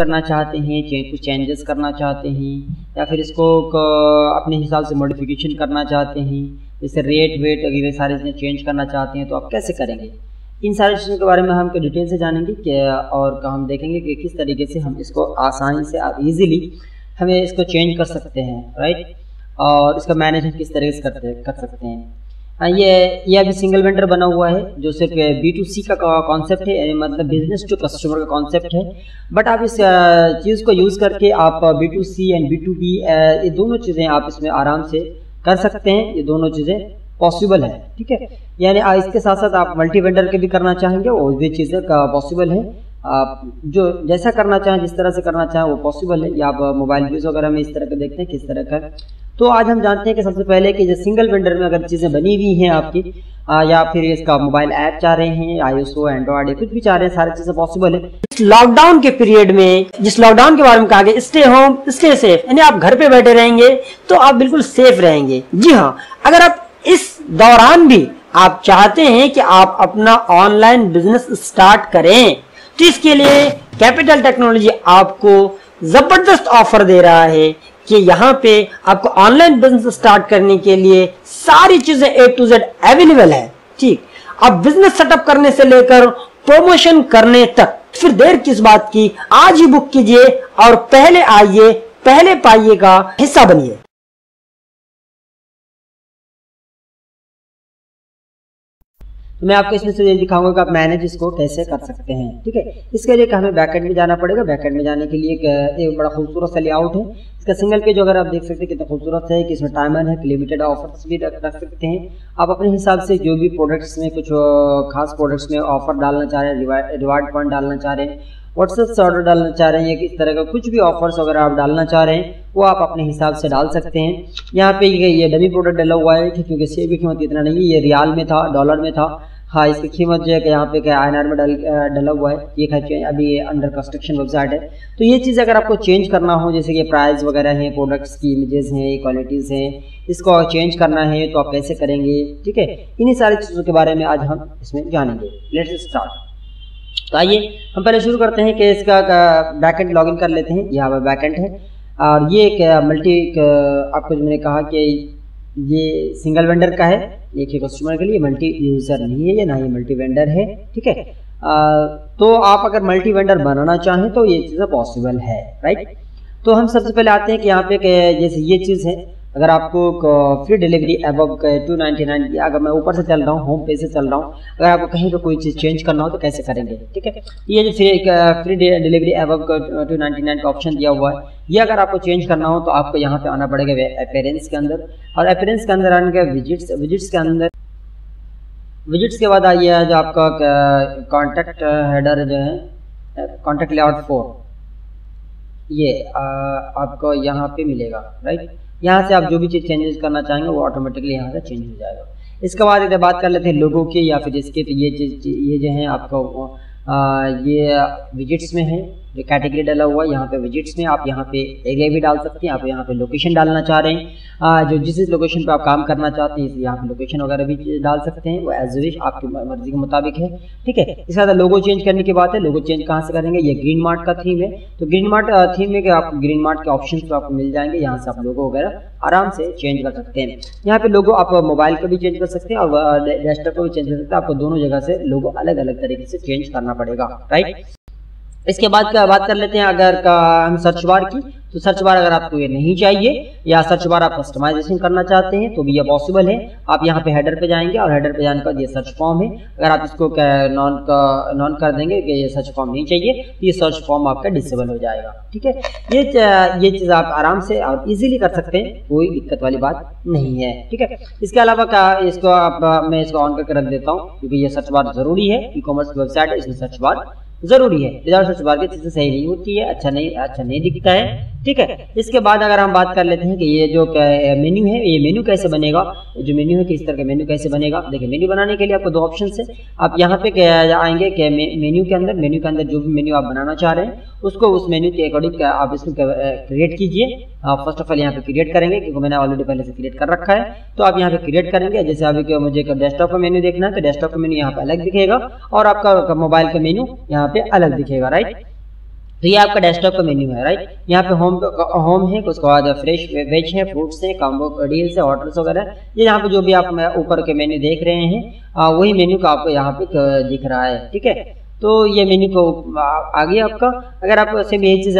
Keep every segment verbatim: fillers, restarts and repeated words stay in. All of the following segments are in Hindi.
करना चाहते हैं, कुछ चेंजेस करना चाहते हैं, या फिर इसको अपने हिसाब से मॉडिफिकेशन करना चाहते हैं, जैसे रेट वेट वगैरह सारे चीज़ें चेंज करना चाहते हैं, तो आप कैसे करेंगे, इन सारी चीज़ों के बारे में हम डिटेल से जानेंगे और हम देखेंगे कि किस तरीके से हम इसको आसानी से आप ईजिली हमें इसको चेंज कर सकते हैं, राइट। और इसका मैनेजमेंट किस तरीके से करते कर सकते हैं। ये ये अभी सिंगल वेंडर बना हुआ है जो सिर्फ बी टू सी का कॉन्सेप्ट है, मतलब बिजनेस टू कस्टमर का कॉन्सेप्ट है। बट आप इस चीज़ को यूज़ करके आप B to C and B to B ये दोनों चीज़ें आप इसमें आराम से कर सकते हैं, ये दोनों चीज़ें पॉसिबल है, ठीक है। यानी इसके साथ साथ आप मल्टी वेंडर के भी करना चाहेंगे, वो भी चीज़ें पॉसिबल है। आप जो जैसा करना चाहें, जिस तरह से करना चाहें वो पॉसिबल है। या आप मोबाइल व्यूज़ वगैरह में इस तरह का देखते हैं किस तरह का। तो आज हम जानते हैं कि सबसे पहले कि जो सिंगल वेंडर में अगर चीज़ें बनी हुई हैं आपकी, या फिर इसका मोबाइल ऐप चाह रहे हैं, आईओएसओ एंड्रॉइड कुछ भी चाह रहे हैं, सारी चीज़ें पॉसिबल है। लॉकडाउन के पीरियड में, जिस लॉकडाउन के बारे में कहा गया स्टे होम स्टे सेफ, यानी आप घर पे बैठे रहेंगे तो आप बिल्कुल सेफ रहेंगे। जी हाँ, अगर आप इस दौरान भी आप चाहते हैं कि आप अपना ऑनलाइन बिजनेस स्टार्ट करें, तो इसके लिए कैपिटल टेक्नोलॉजी आपको जबरदस्त ऑफर दे रहा है कि यहाँ पे आपको ऑनलाइन बिजनेस स्टार्ट करने के लिए सारी चीजें ए टू जेड अवेलेबल है, ठीक। अब बिजनेस सेटअप करने से लेकर प्रमोशन करने तक, फिर देर किस बात की, आज ही बुक कीजिए और पहले आइए पहले पाइए का हिस्सा बनिए। मैं आपको इसमें से दिखाऊंगा कि आप मैनेज इसको कैसे कर सकते हैं, ठीक है। इसके लिए हमें बैकएंड में जाना पड़ेगा। बैकएंड में जाने के लिए एक बड़ा खूबसूरत सा लेआउट है, इसका सिंगल पेज अगर आप देख सकते हैं कितना खूबसूरत है, कि इसमें टाइमर है, लिमिटेड ऑफर्स भी रख सकते हैं। आप अपने हिसाब से जो भी प्रोडक्ट्स में, कुछ खास प्रोडक्ट्स में ऑफर डालना चाह रहे हैं, रिवार्ड पॉइंट डालना चाह रहे हैं, व्हाट्सएप से ऑर्डर डालना चाह रहे हैं, या किस तरह का कुछ भी ऑफर्स वगैरह आप डालना चाह रहे हैं वो आप अपने हिसाब से डाल सकते हैं। यहाँ पे ये डमी प्रोडक्ट डाला हुआ है, क्योंकि सेब की कीमत इतना नहीं है, ये रियाल में था, डॉलर में था, हाँ इसकी कीमत जो है यहाँ पे आई एन आर में डल डला हुआ है। ये खर्चे अभी अंडर कंस्ट्रक्शन वेबसाइट है। तो ये चीज़ अगर आपको चेंज करना हो, जैसे कि प्राइस वगैरह हैं, प्रोडक्ट्स की इमेजेस हैं, क्वालिटीज़ हैं, इसको चेंज करना है तो आप कैसे करेंगे, ठीक है। इन्हीं सारी चीज़ों के बारे में आज हम इसमें जानेंगे। Let's start. तो आइए हम पहले शुरू करते हैं कि इसका बैकएंड लॉगिन कर लेते हैं। यहाँ पर बैकएंड है और ये एक मल्टी, आपको जो मैंने कहा कि ये सिंगल वेंडर का है, एक ही कस्टमर के लिए, मल्टी यूज़र नहीं है, ये ना ही मल्टी वेंडर है, ठीक है। तो आप अगर मल्टी वेंडर बनाना चाहें तो ये चीज़ें पॉसिबल है, राइट। तो हम सबसे पहले आते हैं कि यहाँ पे जैसे ये चीज़ है, अगर आपको free delivery above two ninety nine अगर मैं ऊपर से चल रहा हूँ, होम पेज से चल रहा हूँ, अगर आपको कहीं पर कोई चीज़ चेंज करना हो तो कैसे करेंगे, ठीक है। ये जो free free delivery above two ninety nine का ऑप्शन दिया हुआ है, ये अगर आपको चेंज करना हो तो आपको यहाँ पे आना पड़ेगा अपीयरेंस के अंदर, और अपीयरेंस के अंदर आने के विजिट्स विजिट्स के अंदर विजिट्स के बाद आइए जो आपका कॉन्टैक्ट हेडर जो है, कॉन्टैक्ट लेआउट फोर, ये आ, आपको यहाँ पे मिलेगा, राइट। यहाँ से आप जो भी चीज़ चेंजेस करना चाहेंगे वो ऑटोमेटिकली यहाँ से चेंज हो जाएगा। इसके बाद एक बात कर लेते हैं लोगों के या फिर इसके, तो ये चीज ये जो है आपका ये विजिट्स में है, जो कैटेगरी डाला हुआ है यहाँ पे विजिट्स में, आप यहाँ पे एरिया भी डाल सकते हैं, आप यहाँ पे लोकेशन डालना चाह रहे हैं, जो जिस लोकेशन पे आप काम करना चाहते हैं इस यहाँ पे लोकेशन वगैरह भी डाल सकते हैं, वो एज विश आपकी मर्जी के मुताबिक है, ठीक है। इसके साथ लोगो चेंज करने की बात है, लोगो चेंज कहाँ से करेंगे, ये ग्रीन मार्ट का थीम है, तो ग्रीन मार्ट थीम में आप ग्रीन मार्ट के ऑप्शन तो आपको मिल जाएंगे, यहाँ से आप लोगो वगैरह आराम से चेंज कर सकते हैं। यहाँ पे लोगो आप मोबाइल का भी चेंज कर सकते हैं और डेस्कटॉप का भी चेंज कर सकते हैं, आपको दोनों जगह से लोगो अलग अलग तरीके से चेंज करना पड़ेगा, राइट। इसके बाद का बात कर लेते हैं अगर का हम सर्च बार की, तो सर्च बार अगर आपको ये नहीं चाहिए या सर्च बार आप कस्टमाइजेशन करना चाहते हैं तो भी ये पॉसिबल है। आप यहाँ पे हेडर पे जाएंगे और हेडर पे जाने का ये सर्च फॉर्म है, अगर आप इसको नॉन का नॉन कर देंगे कि ये सर्च फॉर्म नहीं चाहिए तो ये सर्च फॉर्म आपका डिसेबल हो जाएगा, ठीक है। ये ये चीज़ आप आराम से और ईजिली कर सकते हैं, कोई दिक्कत वाली बात नहीं है, ठीक है। इसके अलावा का इसको आप मैं इसको ऑन करके रख देता हूँ क्योंकि ये सर्च बार ज़रूरी है, ई कॉमर्स वेबसाइट है, इसमें सर्च बार जरूरी है, विदाउट सर्च बार की चीज़ें सही नहीं होती है, अच्छा नहीं अच्छा नहीं दिखता है, ठीक है। इसके बाद अगर हम बात कर लेते हैं कि ये जो मेन्यू है, ये मेन्यू कैसे बनेगा, जो मेन्यू है किस तरह का मेन्यू कैसे बनेगा। देखिए मेन्यू बनाने के लिए आपको दो ऑप्शन है, आप यहाँ पे आएंगे कि मेन्यू के अंदर मेन्यू के अंदर जो भी मेन्यू आप बनाना चाह रहे हैं उसको उस मेन्यू के अकॉर्डिंग आप इसको क्रिएट कीजिए। आप फर्स्ट ऑफ ऑल यहाँ पे क्रिएट करेंगे क्योंकि मैंने ऑलरेडी पहले से क्रिएट कर रखा है, तो आप यहाँ पे क्रिएट करेंगे। जैसे अभी मुझे डेस्कटॉप का मेन्यू देखना है तो डेस्कटॉप का मेन्यू यहाँ पे अलग दिखेगा और आपका मोबाइल का मेन्यू यहाँ पे अलग दिखेगा, राइट। तो ये आपका डेस्कटॉप का मेन्यू है राइट। यहाँ पे होम होम है, उसके बाद फ्रेश वेज है, फ्रूट्स हैं, कॉम्बो डील्स है, होटल्स वगैरह। ये यहाँ पे जो भी आप ऊपर के मेन्यू देख रहे हैं वही मेन्यू का आपको यहाँ पे दिख रहा है, ठीक है। तो ये मेन्यू को आ गया आपका। अगर आप सिर्फ ये चीज़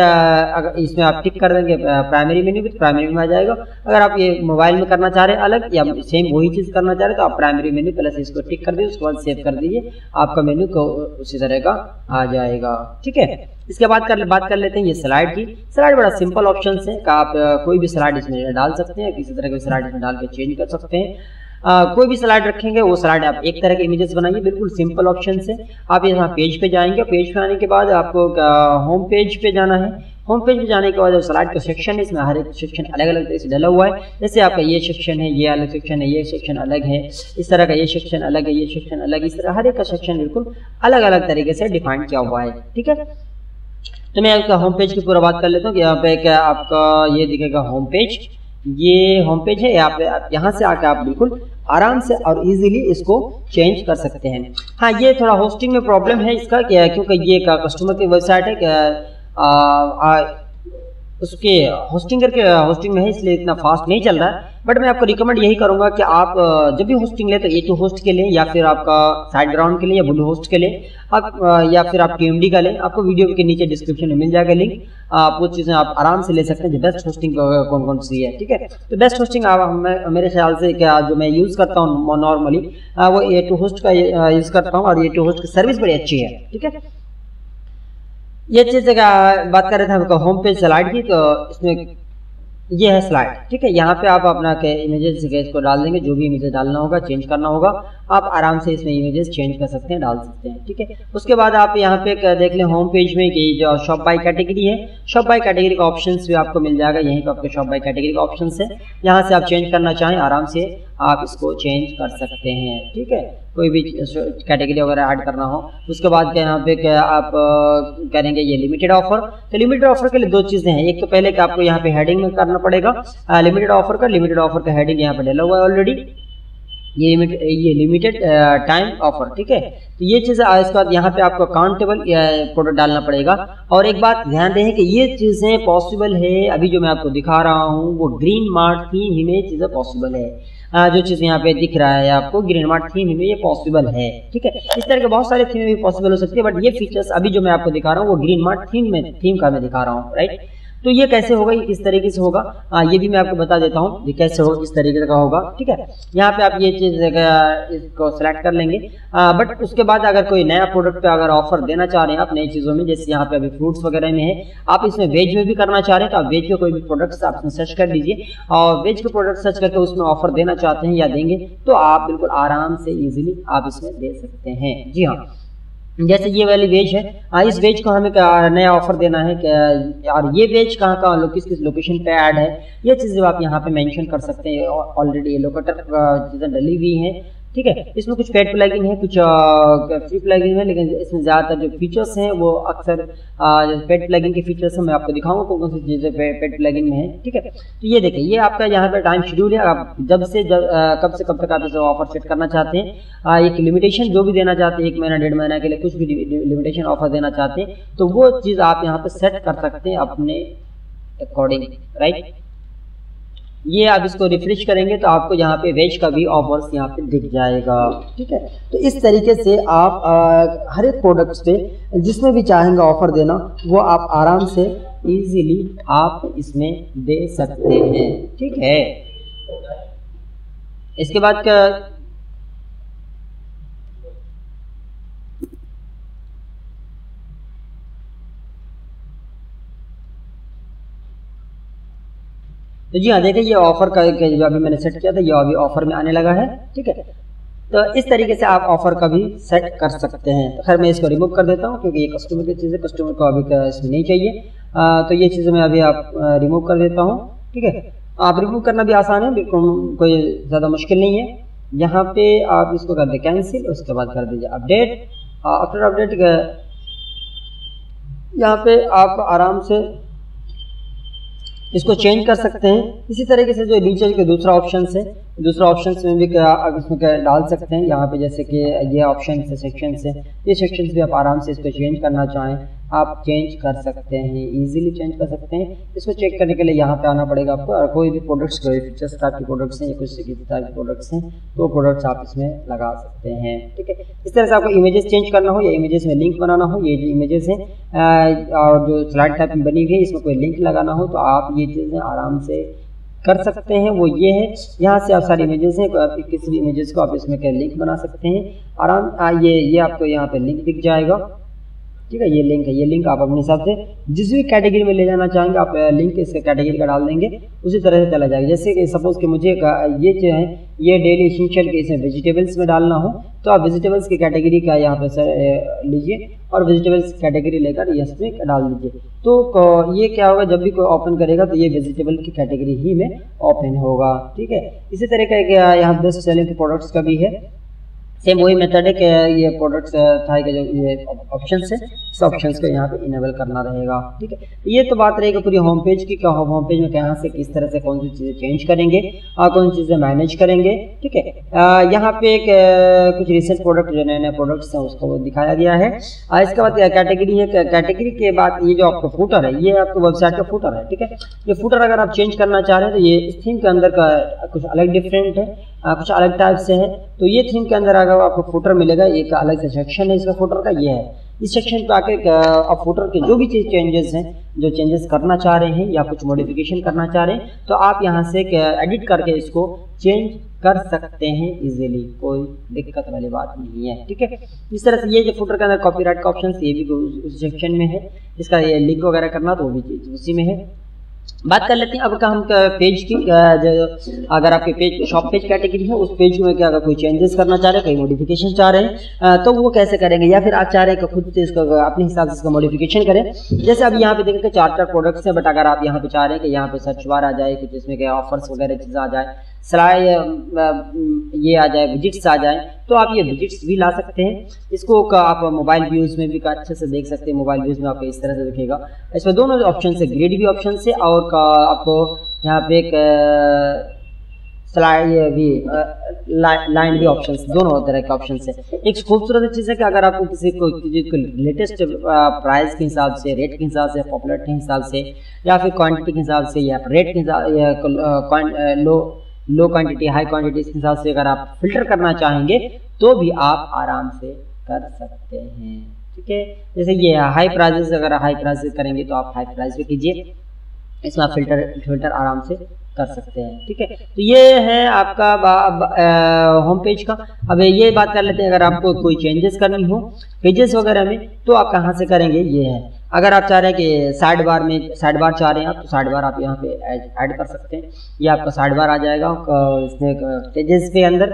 इसमें आप टिक कर देंगे प्राइमरी मेन्यू में तो प्राइमरी में आ जाएगा। अगर आप ये मोबाइल में करना चाह रहे हैं अलग या सेम वही चीज़ करना चाह रहे तो आप प्राइमरी मेन्यू प्लस इसको टिक कर दीजिए, उसके बाद सेव कर दीजिए, आपका मेन्यू को उसी तरह का आ जाएगा, ठीक है। इसके बाद कर बात कर लेते हैं ये स्लाइड की। स्लाइड बड़ा सिंपल ऑप्शन है का आप कोई भी स्लाइड इसमें डाल सकते हैं, किसी तरह की स्लाइड इसमें डाल के चेंज कर सकते हैं। आ, कोई भी स्लाइड रखेंगे वो स्लाइड आप एक तरह के इमेजेस बनाइए, बिल्कुल सिंपल ऑप्शन से। आप यहाँ पेज पे जाएंगे, पेज पे आने के बाद आपको होम पेज पे जाना है। होम पेज पे जाने के बाद स्लाइड का सेक्शन है, इसमें हर एक सेक्शन अलग अलग तरह से डला हुआ है। जैसे आपका ये सेक्शन है, ये अलग सेक्शन है, ये सेक्शन अलग है, इस तरह का ये सेक्शन अलग है, ये सेक्शन अलग, इस तरह हर एक का सेक्शन बिल्कुल अलग अलग तरीके से डिफाइन किया हुआ है, ठीक है। तो मैं आपका होम पेज की पूरा बात कर लेता हूँ। यहाँ पे क्या आपका ये दिखेगा होम पेज, ये होम पेज है। यहाँ पे यहाँ से आके आप बिल्कुल आराम से और इजीली इसको चेंज कर सकते हैं। हाँ, ये थोड़ा होस्टिंग में प्रॉब्लम है इसका, क्या है क्योंकि ये कस्टमर की वेबसाइट है, क्या आ, आ, उसके होस्टिंग करके होस्टिंग में है इसलिए इतना फास्ट नहीं चल रहा है। बट मैं आपको रिकमेंड यही करूंगा कि आप जब भी होस्टिंग ले तो ए टू होस्ट के लिए या फिर आपका साइड ग्राउंड के लिए या ब्लू होस्ट के लिए आप या फिर आप टीएमडी का लें। आपको वीडियो के नीचे डिस्क्रिप्शन में मिल जाएगा लिंक, आप वो चीज़ें आप आराम से ले सकते हैं जो बेस्ट होस्टिंग कौन कौन सी है, ठीक है। तो बेस्ट होस्टिंग मेरे ख्याल से क्या जो मैं यूज़ करता हूँ नॉर्मली वो ए टू होस्ट का यूज़ करता हूँ और ए टू होस्ट की सर्विस बड़ी अच्छी है, ठीक है। ये चीज बात कर रहे थे आपका होम पेज स्लाइड की, तो इसमें ये है स्लाइड, ठीक है। यहाँ पे आप अपना के इमेजेस को डाल देंगे, जो भी इमेजेस डालना होगा चेंज करना होगा आप आराम से इसमें इमेजेस चेंज कर सकते हैं, डाल सकते हैं, ठीक है। उसके बाद आप यहाँ पे देख लें होम पेज में कि जो शॉप बाय कैटेगरी है, शॉप बाय कैटेगरी का ऑप्शन भी आपको मिल जाएगा। यहीं पर आपके शॉप बाय कैटेगरी का ऑप्शन है, यहाँ से आप चेंज करना चाहें आराम से आप इसको चेंज कर सकते हैं, ठीक है। कोई भी कैटेगरी वगैरह ऐड करना हो। उसके बाद यहाँ पे क्या आप करेंगे ये लिमिटेड ऑफर। तो लिमिटेड ऑफर के लिए दो चीज़ें हैं, एक तो पहले कि आपको यहाँ पे हेडिंग में करना पड़ेगा लिमिटेड ऑफर का। लिमिटेड ऑफर का हेडिंग यहाँ पे डला हुआ है ऑलरेडी, ये लिमिटेड ये लिमिटेड टाइम ऑफर, ठीक है। तो ये चीज़ इसके बाद यहाँ पे आपको काउंटेबल प्रोडक्ट डालना पड़ेगा। और एक बात ध्यान दें कि ये चीज़ें पॉसिबल है, अभी जो मैं आपको दिखा रहा हूँ वो ग्रीन मार्ट थीम ही में चीज़ें पॉसिबल है। आ, जो चीज़ यहाँ पे दिख रहा है आपको ग्रीन मार्ट थीम ही में ये पॉसिबल है, ठीक है। इस तरह के बहुत सारे थीम भी पॉसिबल हो सकती है, बट ये फीचर्स अभी जो मैं आपको दिखा रहा हूँ वो ग्रीन मार्ट थीम में थीम का मैं दिखा रहा हूँ, राइट। तो ये कैसे होगा, ये किस तरीके से होगा आ, ये भी मैं आपको बता देता हूँ ये कैसे होगा, किस तरीके का होगा, ठीक है। यहाँ पे आप ये चीज़ इसको सेलेक्ट कर लेंगे, आ, बट उसके बाद अगर कोई नया प्रोडक्ट पे अगर ऑफर देना चाह रहे हैं आप नई चीज़ों में, जैसे यहाँ पे अभी फ्रूट्स वगैरह में है, आप इसमें वेज में भी करना चाह रहे हैं तो आप वेज के कोई भी प्रोडक्ट्स आप सर्च कर लीजिए और वेज के प्रोडक्ट सर्च करके उसमें ऑफर देना चाहते हैं या देंगे तो आप बिल्कुल आराम से ईजिली आप इसमें दे सकते हैं। जी हाँ, जैसे ये वाली वेज है, इस वेज को हमें नया ऑफर देना है और ये वेज कहाँ कहाँ किस किस लोकेशन पे ऐड है, ये चीज़ें आप यहाँ पे मेंशन कर सकते हैं। ऑलरेडी ये लोकेटर चीज़ें डली हुई हैं, ठीक है। इसमें कुछ पेड प्लगइन है, कुछ फ्री प्लगइन है, लेकिन इसमें ज़्यादातर जो फीचर्स हैं वो अक्सर पेड प्लगइन के फीचर्स हैं। मैं आपको दिखाऊंगा कौन कौन सी चीज़ें पेड प्लगइन में है, ठीक है। तो ये देखिए ये आपका यहाँ पे टाइम शेड्यूल है, आप जब से जब कब से कब तक आप इसे ऑफर सेट करना चाहते हैं, एक लिमिटेशन जो भी देना चाहते हैं, एक महीना डेढ़ महीना के लिए कुछ भी लिमिटेशन ऑफर देना चाहते हैं तो वो चीज़ आप यहाँ पर सेट कर सकते हैं अपने अकॉर्डिंग, राइट। ये आप इसको रिफ्रेश करेंगे तो आपको यहाँ पे वेज का भी ऑफर्स यहाँ पे दिख जाएगा, ठीक है। तो इस तरीके से आप आ, हर एक प्रोडक्ट्स पे जिसमें भी चाहेंगे ऑफर देना वो आप आराम से इजीली आप इसमें दे सकते हैं, ठीक है। इसके बाद क्या तो जी हाँ देखिए ये ऑफर का जो अभी मैंने सेट किया था ये अभी ऑफर में आने लगा है, ठीक है। तो इस तरीके से आप ऑफर का भी सेट कर सकते हैं। तो खैर मैं इसको रिमूव कर देता हूँ क्योंकि ये कस्टमर की चीज़ें कस्टमर को अभी इसमें नहीं चाहिए, आ, तो ये चीज़ें मैं अभी आप रिमूव कर देता हूँ, ठीक है। आप रिमूव करना भी आसान है, बिल्कुल कोई ज़्यादा मुश्किल नहीं है। यहाँ पे आप इसको कर दें कैंसिल, उसके बाद कर दीजिए अपडेट। आफ्टर अपडेट यहाँ पे आप आराम से इसको चेंज कर सकते हैं। इसी तरीके से जो नीचे के दूसरा ऑप्शन है, दूसरा ऑप्शन में भी क्या आप इसमें क्या डाल सकते हैं। यहाँ पे जैसे कि ये ऑप्शन से सेक्शन से ये सेक्शन भी आप आराम से इसको चेंज करना चाहें आप चेंज कर सकते हैं, इजीली चेंज कर सकते हैं। इसको चेक करने के लिए यहाँ पे आना पड़ेगा आपको, और कोई भी प्रोडक्ट्स कोई फीचर्स टाइप के प्रोडक्ट्स हैं या कुछ किसी टाइप के प्रोडक्ट्स हैं तो प्रोडक्ट्स आप इसमें लगा सकते हैं। ठीक है, इस तरह से आपको इमेजेस चेंज करना हो या इमेजेस में लिंक बनाना हो, ये जो इमेजेस हैं और जो स्लाइड टाइप में बनी हुई है इसमें कोई लिंक लगाना हो तो आप ये चीज़ें आराम से कर सकते हैं। वो ये है, यहाँ से आप सारी इमेजेस हैं, किसी भी इमेजेस को आप इसमें क्या लिंक बना सकते हैं आराम। ये ये आपको यहाँ पे लिंक दिख जाएगा। ठीक है, ये लिंक है, ये लिंक आप अपने हिसाब से जिस भी कैटेगरी में ले जाना चाहेंगे आप लिंक इस कैटेगरी का डाल देंगे, उसी तरह से चला जाएगा। जैसे कि सपोज कि मुझे ये जो है ये डेली एसेंशियल के इसमें वेजिटेबल्स में डालना हो तो आप वेजिटेबल्स की कैटेगरी का यहाँ पे सर लीजिए और वेजिटेबल्स कैटेगरी लेकर यस में डाल दीजिए। तो ये क्या होगा, जब भी कोई ओपन करेगा तो ये वेजिटेबल की कैटेगरी ही में ओपन होगा। ठीक है, इसी तरह का यहाँ बेस्ट सेलिंग के प्रोडक्ट्स का भी है, सेम वही मेथड है कि ये प्रोडक्ट्स था कि जो ये ऑप्शंस है इस ऑप्शंस को यहाँ पे इनेबल करना रहेगा। ठीक है, ये तो बात रहेगी पूरी होम पेज की, क्या होम पेज में कहाँ से किस तरह से कौन सी चीज़ें चेंज करेंगे और कौन सी चीज़ें मैनेज करेंगे। ठीक है, यहाँ पे एक कुछ रिसेंट प्रोडक्ट जो नए नए प्रोडक्ट्स हैं उसको दिखाया गया है। इसके बाद कैटेगरी है, कैटेगरी के बाद ये जो आपका फूटर है ये आपको वेबसाइट का फूटर है। ठीक है, ये फूटर अगर आप चेंज करना चाह रहे हैं तो ये इस थीम के अंदर का कुछ अलग डिफरेंट है, कुछ अलग टाइप से है। तो ये थीम के अंदर अगर आपको फुटर मिलेगा, एक अलग से सेक्शन है इसका फुटर का, ये है इस सेक्शन पे आके आप फुटर के जो भी चीज़ चेंजेस हैं, जो चेंजेस करना चाह रहे हैं या कुछ मॉडिफिकेशन करना चाह रहे हैं तो आप यहाँ से एडिट करके इसको चेंज कर सकते हैं इजीली, कोई दिक्कत वाली बात नहीं है। ठीक है, इस तरह से ये जो फुटर के अंदर कॉपीराइट का ऑप्शन ये भी उस सेक्शन में है, इसका ये लिंक वगैरह करना तो वो भी चीज़ उसी में है। बात कर लेते हैं अब का हम पेज की, अगर आपके पेज शॉप पेज कैटेगरी है उस पेज में क्या अगर कोई चेंजेस करना चाह रहे हैं, कोई मॉडिफिकेशन चाह रहे हैं तो वो कैसे करेंगे, या फिर आप चाह रहे हैं कि खुद से इसका अपने हिसाब से इसका मॉडिफिकेशन करें। जैसे अब यहाँ पे देखें कि चार चार प्रोडक्ट्स हैं, बट अगर आप यहाँ पे चाह रहे हैं कि यहाँ पे सर्च बार आ जाए, कुछ इसमें क्या ऑफर्स वगैरह चीज़ आ जाए, सलाह ये आ जाए, विजिट्स आ जाए तो आप ये विजिट्स भी ला सकते हैं। इसको आप मोबाइल व्यूज़ में भी अच्छे से देख सकते हैं, मोबाइल व्यूज़ में आपको इस तरह से दिखेगा। इसमें दोनों ऑप्शन से ग्रिड भी ऑप्शन से और का आपको यहाँ पे एक स्लाइड भी लाइन भी ऑप्शन, दोनों तरह के ऑप्शन है। एक खूबसूरत चीज़ है कि अगर आपको किसी को चीज़ को लेटेस्ट प्राइस के हिसाब से, रेट के हिसाब से, पॉपुलर के हिसाब से या फिर क्वान्टिटी के हिसाब से या रेट के हिसाब low low quantity high quantity के हिसाब से अगर आप फिल्टर करना चाहेंगे तो भी आप आराम से कर सकते हैं। ठीक है, जैसे ये हाई प्राइजेस, अगर हाई प्राइजेस करेंगे तो आप हाई प्राइस पे कीजिए, इसमें आप फिल्टर फिल्टर आराम से कर सकते हैं। ठीक है, तो ये है आपका होम पेज का। अब ये बात कर लेते हैं अगर आपको कोई चेंजेस करनी हो पेजेस वगैरह में तो आप कहाँ से करेंगे, ये है। अगर आप चाह रहे हैं कि साइड बार में साइड बार चाह रहे हैं आप तो साइड बार आप यहाँ पे ऐड कर सकते हैं, ये आपका साइड बार आ जाएगा। इसमें पेजेस के अंदर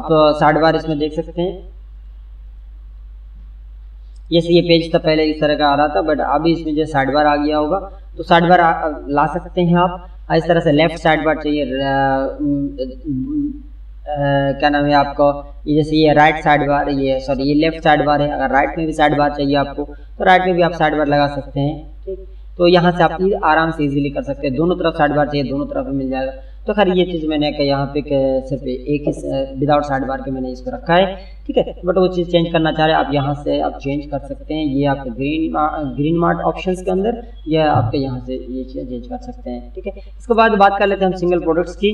आप साइड बार इसमें देख सकते हैं, जैसे ये पेज तो पहले इस तरह का आ रहा था बट अभी इसमें जो साइड बार आ गया होगा तो साइड बार ला सकते हैं आप। इस तरह से लेफ्ट साइड बार चाहिए, क्या नाम है आपको, जैसे ये राइट साइड बार, ये सॉरी ये लेफ्ट साइड बार है, अगर राइट में भी साइड बार चाहिए आपको तो राइट में भी आप साइड बार लगा सकते हैं। ठीक, तो यहाँ से आप आराम से इजीली कर सकते हैं। दोनों तरफ साइड बार चाहिए दोनों तरफ मिल जाएगा। तो खैर ये चीज़ मैंने यहाँ पे सिर्फ एक ही विदाउट साइड बार के मैंने इसको रखा है। ठीक है, बट वो चीज़ चेंज करना चाह रहे हैं आप यहाँ से आप चेंज कर सकते हैं। ये आपके ग्रीन ग्रीन मार्ट ऑप्शंस के अंदर यह आपके यहाँ से ये चीज़ चेंज कर सकते हैं। ठीक है, इसके बाद बात कर लेते हैं हम सिंगल प्रोडक्ट्स की।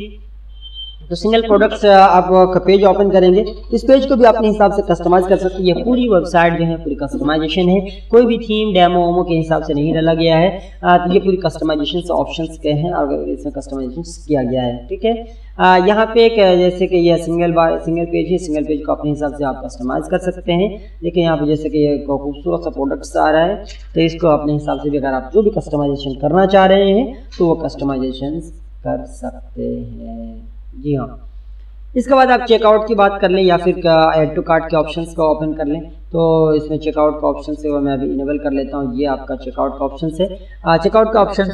तो सिंगल प्रोडक्ट्स आप पेज ओपन करेंगे, इस पेज को भी अपने हिसाब से कस्टमाइज कर सकते हैं। ये पूरी वेबसाइट जो है पूरी कस्टमाइजेशन है, कोई भी थीम डेमो ओमो के हिसाब से नहीं डाला गया है। तो ये पूरी कस्टमाइजेशन ऑप्शंस के हैं और इसमें कस्टमाइजेशन किया गया है। ठीक है, आ, यहाँ पे एक जैसे कि यह सिंगल बार सिंगल पेज है, सिंगल पेज को अपने हिसाब से आप कस्टमाइज़ कर सकते हैं। देखिए यहाँ पे जैसे कि ये खूबसूरत सा प्रोडक्ट्स आ रहा है तो इसको अपने हिसाब से भी अगर आप जो भी कस्टमाइजेशन करना चाह रहे हैं तो वो कस्टमाइजेशन कर सकते हैं। जी हाँ, इसके बाद आप चेकआउट की बात कर लें या फिर ऐड टू कार्ट के ऑप्शंस का ओपन कर लें तो इसमें चेकआउट का ऑप्शन से वो मैं अभी इनेबल कर लेता हूँ। ये आपका चेकआउट का ऑप्शन है, चेकआउट का ऑप्शन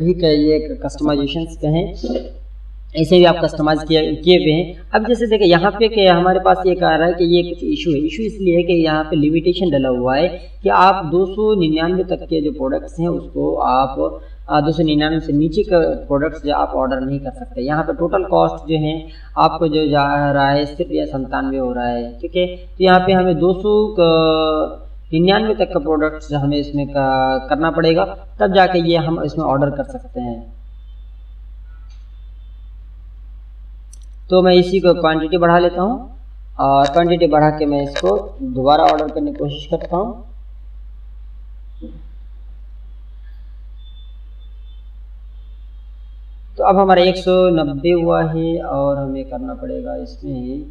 भी ये कस्टमाइजेशन के हैं, इसे भी आप कस्टमाइज किए किए हुए हैं। अब जैसे देखिए यहाँ पे कि हमारे पास ये कह रहा है कि ये कुछ इशू है, इशू इसलिए है कि यहाँ पे लिमिटेशन डला हुआ है कि आप दो सौ निन्यानवे तक के जो प्रोडक्ट्स हैं उसको आप दो सौ निन्यानवे से नीचे के प्रोडक्ट्स जो आप ऑर्डर नहीं कर सकते। यहाँ पे टोटल कॉस्ट जो है आपको जो जा रहा है सिर्फ यह संतानवे हो रहा है। ठीक है, तो यहाँ पे हमें दो सौ निन्यानवे तक का प्रोडक्ट हमें इसमें करना पड़ेगा, तब जाके ये हम इसमें ऑर्डर कर सकते हैं। तो मैं इसी को क्वांटिटी बढ़ा लेता हूँ और क्वांटिटी बढ़ा के मैं इसको दोबारा ऑर्डर करने की कोशिश करता हूँ। तो अब हमारा एक सौ नब्बे हुआ है और हमें करना पड़ेगा इसमें,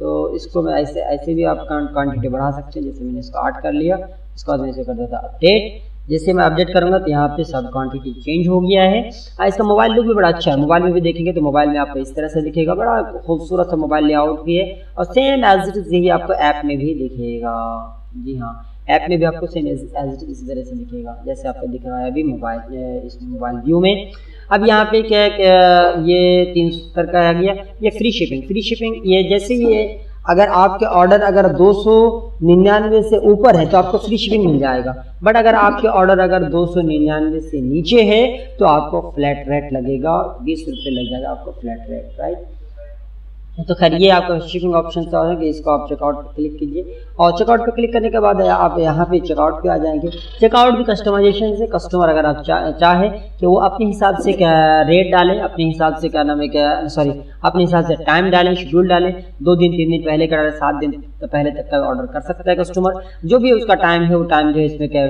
तो इसको मैं ऐसे ऐसे भी आप क्वांटिटी बढ़ा सकते हैं। जैसे मैंने इसको आठ कर लिया, उसके बाद मैं इसे कर देता अपडेट। जैसे मैं अपडेट करूंगा तो यहाँ पे सब क्वांटिटी चेंज हो गया है। इसका मोबाइल लुक भी बड़ा अच्छा है, मोबाइल में भी देखेंगे तो मोबाइल में आपको इस तरह से दिखेगा, बड़ा खूबसूरत सा मोबाइल लेआउट भी है और सेम एज इट इज यही आपको ऐप में भी दिखेगा। जी हाँ, ऐप में भी आपको सेम एज इट इज इसी तरह से दिखेगा जैसे आपको दिख रहा है अभी मोबाइल इस मोबाइल व्यू में। अब यहाँ पे क्या ये तीन सौ का आ गया, ये फ्री शिपिंग फ्री शिपिंग ये जैसे ये अगर आपके ऑर्डर अगर दो सौ निन्यानवे से ऊपर है तो आपको फ्री शिपिंग मिल जाएगा, बट अगर आपके ऑर्डर अगर दो सौ निन्यानवे से नीचे है तो आपको फ्लैट रेट लगेगा, बीस रुपये लग जाएगा आपको फ्लैट रेट, राइट। तो खैर ये आपका शिपिंग ऑप्शन तो है कि इसको आप चेकआउट पर क्लिक कीजिए और चेकआउट पर क्लिक करने के बाद आप यहाँ पे चेकआउट पे आ जाएंगे। चेकआउट भी कस्टमाइजेशन से कस्टमर अगर आप चा, चाहे कि वो अपने हिसाब से क्या रेट डालें, अपने हिसाब से क्या नाम है क्या सॉरी अपने हिसाब से टाइम डालें, शेड्यूल डालें, दो दिन तीन दिन पहले का डालें, सात दिन तो पहले तक का ऑर्डर कर सकता है कस्टमर। जो भी उसका टाइम है वो टाइम जो है इसमें क्या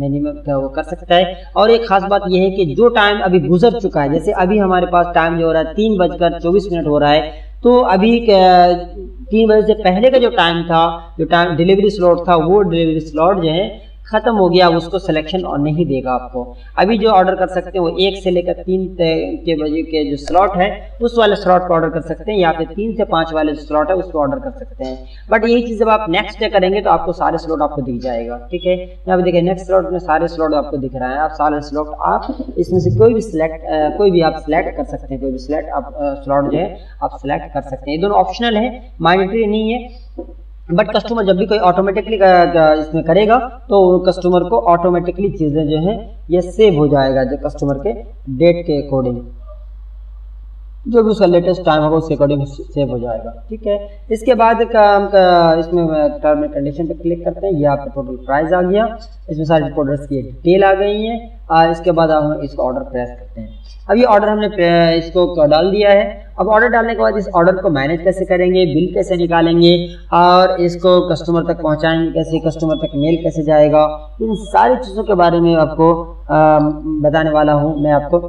मिनिमम क्या वो कर सकता है। और एक खास बात यह है कि जो टाइम अभी गुजर चुका है, जैसे अभी हमारे पास टाइम जो हो रहा है तीन बजकर चौबीस मिनट हो रहा है, तो अभी तीन बजे से पहले का जो टाइम था, जो टाइम डिलीवरी स्लॉट था, वो डिलीवरी स्लॉट जो है ख़त्म हो गया, उसको सिलेक्शन और नहीं देगा आपको। अभी जो ऑर्डर कर सकते हैं वो एक से लेकर तीन के बजे के जो स्लॉट है उस वाले स्लॉट को ऑर्डर कर सकते हैं, या फिर तीन से पाँच वाले स्लॉट है उसको ऑर्डर कर सकते हैं। बट यही चीज़ जब आप नेक्स्ट डे करेंगे तो आपको सारे स्लॉट आपको दिख जाएगा, ठीक है। यहाँ पर देखिए नेक्स्ट स्लॉट में सारे स्लॉट आपको दिख रहा है, आप सारे स्लॉट आप इसमें से कोई भी सिलेक्ट कोई भी आप सिलेक्ट कर सकते हैं, कोई भी सिलेक्ट आप स्लॉट जो है आप सिलेक्ट कर सकते हैं। ये दोनों ऑप्शनल है, मैंडेटरी नहीं है, बट कस्टमर जब भी कोई ऑटोमेटिकली इसमें करेगा तो कस्टमर को ऑटोमेटिकली चीज़ें जो है ये सेव हो जाएगा जो कस्टमर के डेट के अकॉर्डिंग, जो भी उसका लेटेस्ट टाइम होगा उसके अकॉर्डिंग सेव हो जाएगा, ठीक है। इसके बाद का हम इसमें टर्म एंड कंडीशन पे क्लिक करते हैं, ये आपका टोटल प्राइस आ गया, इसमें सारे प्रोडक्ट्स की डिटेल आ गई है। और इसके बाद हम इसको ऑर्डर प्रेस करते हैं। अब ये ऑर्डर हमने इसको डाल दिया है। अब ऑर्डर डालने के बाद इस ऑर्डर को मैनेज कैसे करेंगे, बिल कैसे निकालेंगे और इसको कस्टमर तक पहुंचाएंगे कैसे, कस्टमर तक मेल कैसे जाएगा, इन सारी चीज़ों के बारे में आपको बताने वाला हूं मैं आपको।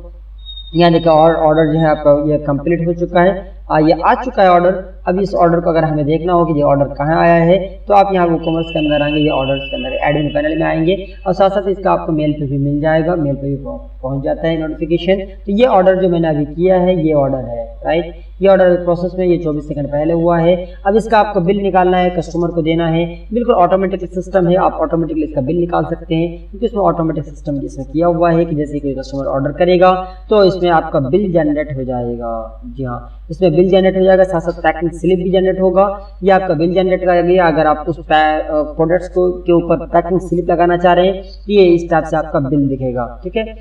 यहाँ देखिए और ऑर्डर जो है आपका ये कंप्लीट हो चुका है, ये आ चुका है ऑर्डर। अब इस ऑर्डर को अगर हमें देखना हो कि ये ऑर्डर कहाँ आया है तो आप यहाँ WooCommerce के अंदर आएंगे, ये ऑर्डर्स के अंदर एडमिन पैनल में आएंगे और साथ साथ इसका आपको मेल पे भी मिल जाएगा, मेल पे भी पहुँच जाता है नोटिफिकेशन। तो ये ऑर्डर जो मैंने अभी किया है ये ऑर्डर है, राइट। ये ऑर्डर प्रोसेस में ये चौबीस सेकंड पहले हुआ है। अब इसका आपको बिल निकालना है, कस्टमर को देना है, बिल्कुल ऑटोमेटिक सिस्टम है, आप ऑटोमेटिकली इसका बिल निकाल सकते हैं क्योंकि इसमें ऑटोमेटिक सिस्टम इसमें किया हुआ है कि जैसे कोई कस्टमर ऑर्डर करेगा तो इसमें आपका बिल जनरेट हो जाएगा। जी हाँ, इसमें बिल जनरेट हो जाएगा, साथ साथ पैकिंग स्लिप भी जनरेट होगा, ये आपका बिल जनरेट कर गया। अगर आप उस प्रोडक्ट्स को के ऊपर पैकिंग स्लिप लगाना चाह रहे हैं तो ये इस टाइप से आपका बिल दिखेगा, ठीक है।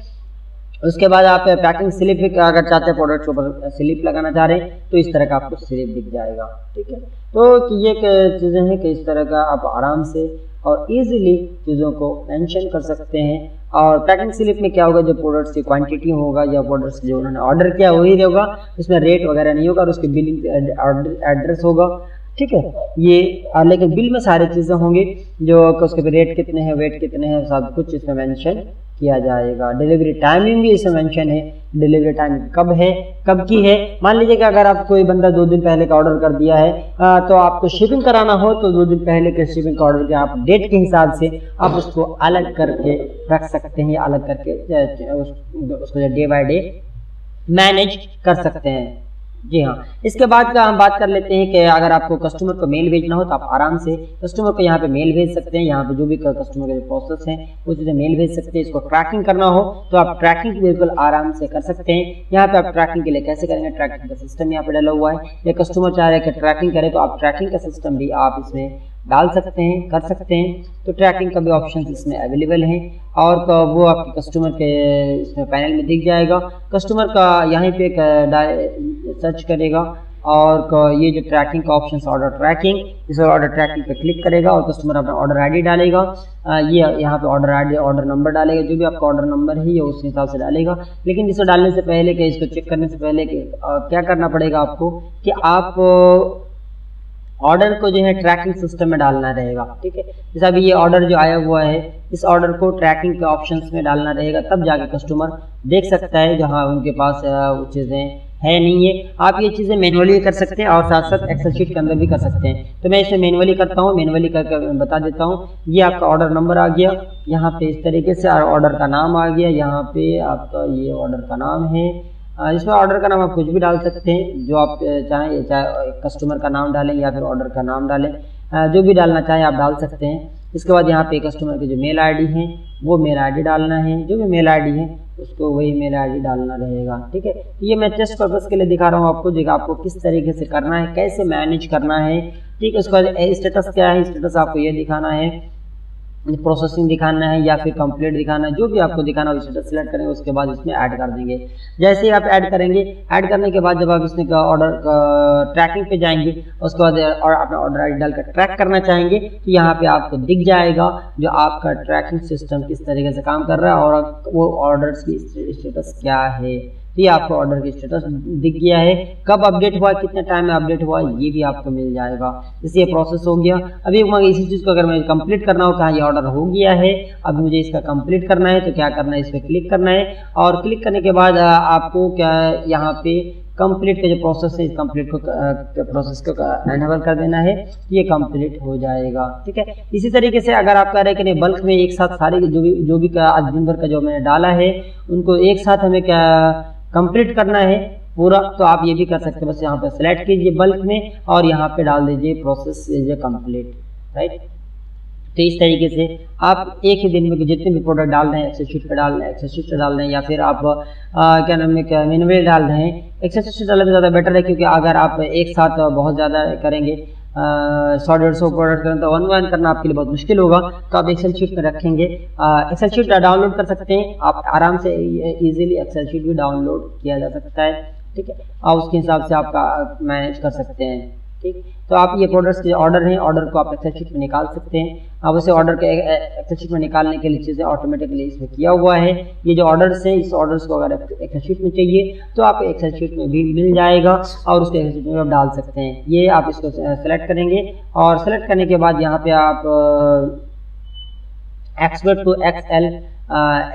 उसके बाद आप पैकिंग स्लिप अगर चाहते हैं, प्रोडक्ट के ऊपर स्लिप लगाना चाह रहे हैं तो इस तरह का आपको स्लिप दिख जाएगा, ठीक है। तो ये चीज़ें हैं कि इस तरह का आप आराम से और इजीली चीज़ों को मेंशन कर सकते हैं। और पैकिंग स्लिप में क्या होगा, जो प्रोडक्ट्स की क्वांटिटी होगा या प्रोडक्ट्स जो उन्होंने ऑर्डर किया वही होगा, इसमें रेट वगैरह नहीं होगा और उसके बिलिंग एड्रेस होगा, ठीक है। ये लेकिन बिल में सारी चीज़ें होंगी जो उसके रेट कितने हैं, वेट कितने हैं, सब कुछ इसमें मेंशन किया जाएगा। डिलीवरी टाइमिंग भी इसमें मेंशन है, डिलीवरी टाइम कब है, कब की है। मान लीजिए कि अगर आप कोई बंदा दो दिन पहले का ऑर्डर कर दिया है आ, तो आपको शिपिंग कराना हो तो दो दिन पहले के शिपिंग का ऑर्डर के आप डेट के हिसाब से आप उसको अलग करके रख सकते हैं, अलग करके उसको डे बाय डे मैनेज कर सकते हैं। जी हाँ, इसके बाद का हम बात कर लेते हैं कि अगर आपको कस्टमर को मेल भेजना हो तो आप आराम से कस्टमर को यहाँ पे मेल भेज सकते हैं। यहाँ पे जो भी कस्टमर के प्रोसेस हैं वो चीज़ें मेल भेज सकते हैं। इसको ट्रैकिंग करना हो तो आप ट्रैकिंग बिल्कुल आराम से कर सकते हैं। यहाँ पे आप ट्रैकिंग के लिए कैसे करेंगे, ट्रैकिंग का सिस्टम यहाँ पे डाला हुआ है। या कस्टमर चाह रहे हैं कि ट्रैकिंग करें तो आप ट्रैकिंग का सिस्टम भी आप इसमें डाल सकते हैं, कर सकते हैं। तो ट्रैकिंग का भी ऑप्शन इसमें अवेलेबल है और वो आपके कस्टमर के इसमें पैनल में दिख जाएगा। कस्टमर का यहीं पे सर्च करेगा और ये जो ट्रैकिंग का ऑप्शन ऑर्डर ट्रैकिंग, इस ऑर्डर ट्रैकिंग पे क्लिक करेगा और कस्टमर अपना ऑर्डर आईडी डालेगा, ये यहाँ पे ऑर्डर आईडी ऑर्डर नंबर डालेगा, जो भी आपका ऑर्डर नंबर है ये उस हिसाब से डालेगा। लेकिन इसे डालने से पहले के इसको चेक करने से पहले के क्या करना पड़ेगा आपको कि आप ऑर्डर को जो है ट्रैकिंग सिस्टम में डालना रहेगा, ठीक है। जैसे अभी ये ऑर्डर जो आया हुआ है इस ऑर्डर को ट्रैकिंग के ऑप्शंस में डालना रहेगा, तब जाके कस्टमर देख सकता है जहाँ उनके पास वो चीज़ें है नहीं है। आप ये चीज़ें मैनुअली कर सकते हैं और साथ साथ एक्सेल शीट के अंदर भी कर सकते हैं, तो मैं इसे मैनुअली करता हूँ। मैनुअली करके बता देता हूँ, ये आपका ऑर्डर नंबर आ गया यहाँ पे, इस तरीके से ऑर्डर का नाम आ गया यहाँ पे आपका, ये ऑर्डर का नाम है। इसमें ऑर्डर का नाम आप कुछ भी डाल सकते हैं जो आप चाहें, चाहे कस्टमर का नाम डालें या फिर ऑर्डर का नाम डालें, जो भी डालना चाहें आप डाल सकते हैं। इसके बाद यहाँ पे कस्टमर की जो मेल आईडी है वो मेल आईडी डालना है, जो भी मेल आईडी है उसको वही मेल आईडी डालना रहेगा, ठीक है। ये मैं टेस्ट पर्पस के लिए दिखा रहा हूँ आपको, जो आपको किस तरीके से करना है, कैसे मैनेज करना है, ठीक है। उसका स्टेटस क्या है, स्टेटस आपको ये दिखाना है, प्रोसेसिंग दिखाना है या फिर कंप्लीट दिखाना है, जो भी आपको दिखाना हो स्टेटस सेलेक्ट करेंगे, उसके बाद इसमें ऐड कर देंगे। जैसे ही आप ऐड करेंगे, ऐड करने के बाद जब आप इसमें ऑर्डर ट्रैकिंग पे जाएंगे, उसके बाद और अपना ऑर्डर आई डी डालकर ट्रैक करना चाहेंगे तो यहाँ पे आपको दिख जाएगा जो आपका ट्रैकिंग सिस्टम किस तरीके से काम कर रहा है और वो ऑर्डर की स्टेटस क्या है। तो ये आपको ऑर्डर की स्टेटस दिख गया है, कब अपडेट हुआ, कितने टाइम में अपडेट हुआ, ये भी आपको मिल जाएगा। इससे ये प्रोसेस हो गया। अभी इसी चीज़ को अगर मैं कंप्लीट करना हो, कहाँ ये ऑर्डर हो गया है, अब मुझे इसका कंप्लीट करना है, तो क्या करना है, इस पर क्लिक करना है और क्लिक करने के बाद आपको क्या यहाँ पे कंप्लीट का जो प्रोसेस है, इस कंप्लीट को प्रोसेस को एनेबल कर देना है, ये कंप्लीट हो जाएगा, ठीक है। इसी तरीके से अगर आप कह रहे हैं कि नहीं बल्क में एक साथ सारे जो भी जो भी आज दिन भर का जो मैंने डाला है उनको एक साथ हमें क्या कंप्लीट करना है पूरा, तो आप ये भी कर सकते हैं। बस यहाँ पे सेलेक्ट कीजिए बल्क में और यहाँ पे डाल दीजिए प्रोसेस इज कंप्लीट, राइट। तो इस तरीके से आप एक ही दिन में जितने भी प्रोडक्ट डाल रहे हैं, एक्सेल शीट पे डाल रहे हैं, एक्सेल शीट पे डाल रहे हैं या फिर आप आ, क्या नाम है क्या मैनुअल डाल रहे हैं, एक्सेल शीट डालने में ज़्यादा बेटर है, क्योंकि अगर आप एक साथ बहुत ज़्यादा करेंगे, सौ डेढ़ सौ प्रोडक्ट करें, तो वन वन करना आपके लिए बहुत मुश्किल होगा। तो आप एक्सेल शीट में रखेंगे, एक्सेल शीट डाउनलोड कर सकते हैं आप आराम से, इजीली एक्सेल शीट भी डाउनलोड किया जा सकता है, ठीक है। और उसके हिसाब से आप मैनेज कर सकते हैं, ठीक। तो आप ये प्रोडक्ट्स के ऑर्डर हैं, ऑर्डर को आप एक्सेल शीट में निकाल सकते हैं। अब उसे ऑर्डर के एक्सेल शीट में निकालने के लिए चीज़ें ऑटोमेटिकली इसमें किया हुआ है। ये जो ऑर्डर्स हैं, इस ऑर्डर्स को अगर एक्सेल शीट में चाहिए तो आपको एक्सेल शीट में भी मिल जाएगा और उसको एक्सेल शीट में आप डाल सकते हैं। ये आप इसको सेलेक्ट करेंगे और सेलेक्ट करने के बाद यहाँ पे आप export to XL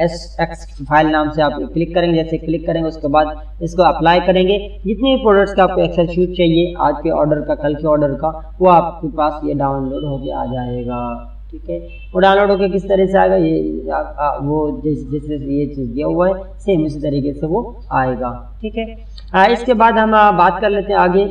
S X file नाम से आप क्लिक करेंगे। जैसे क्लिक करेंगे उसके बाद इसको अप्लाई करेंगे। जितने भी प्रोडक्ट्स का आपको एक्सेल शीट चाहिए, आज के ऑर्डर का, कल के ऑर्डर का, वो आपके पास ये डाउनलोड होके आ जाएगा, ठीक है। वो डाउनलोड होकर किस तरह से आएगा, ये आ, आ, वो जिस जैसे ये चीज़ दिया हुआ है सेम इसी तरीके से वो आएगा, ठीक है। आ, इसके बाद हम आ, बात कर लेते हैं आगे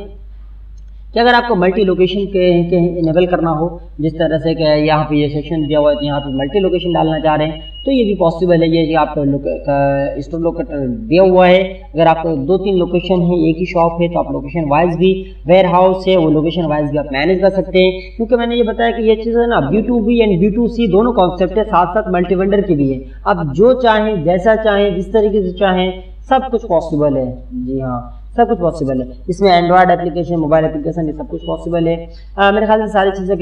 कि अगर आपको मल्टी लोकेशन के, के इनेबल करना हो, जिस तरह से कि यहाँ पे ये सेक्शन दिया हुआ है तो यहाँ पे मल्टी लोकेशन डालना चाह रहे हैं तो ये भी पॉसिबल है। ये आपको स्टोर लोकेटर दिया हुआ है, अगर आपको दो तीन लोकेशन है, एक ही शॉप है, तो आप लोकेशन वाइज भी, वेयर हाउस है वो लोकेशन वाइज भी आप मैनेज कर सकते हैं। क्योंकि मैंने ये बताया कि ये चीज़ है ना, B to B and B to C दोनों कॉन्सेप्ट है, साथ साथ मल्टी वेंडर की भी है। आप जो चाहें, जैसा चाहें, जिस तरीके से चाहें, सब कुछ पॉसिबल है। जी हाँ, सब कुछ पॉसिबल है। इसमें एंड्रॉयड एप्लीकेशन, मोबाइल एप्लीकेशन, ये सब कुछ पॉसिबल है। आ, मेरे ख्याल से सारी चीज़ें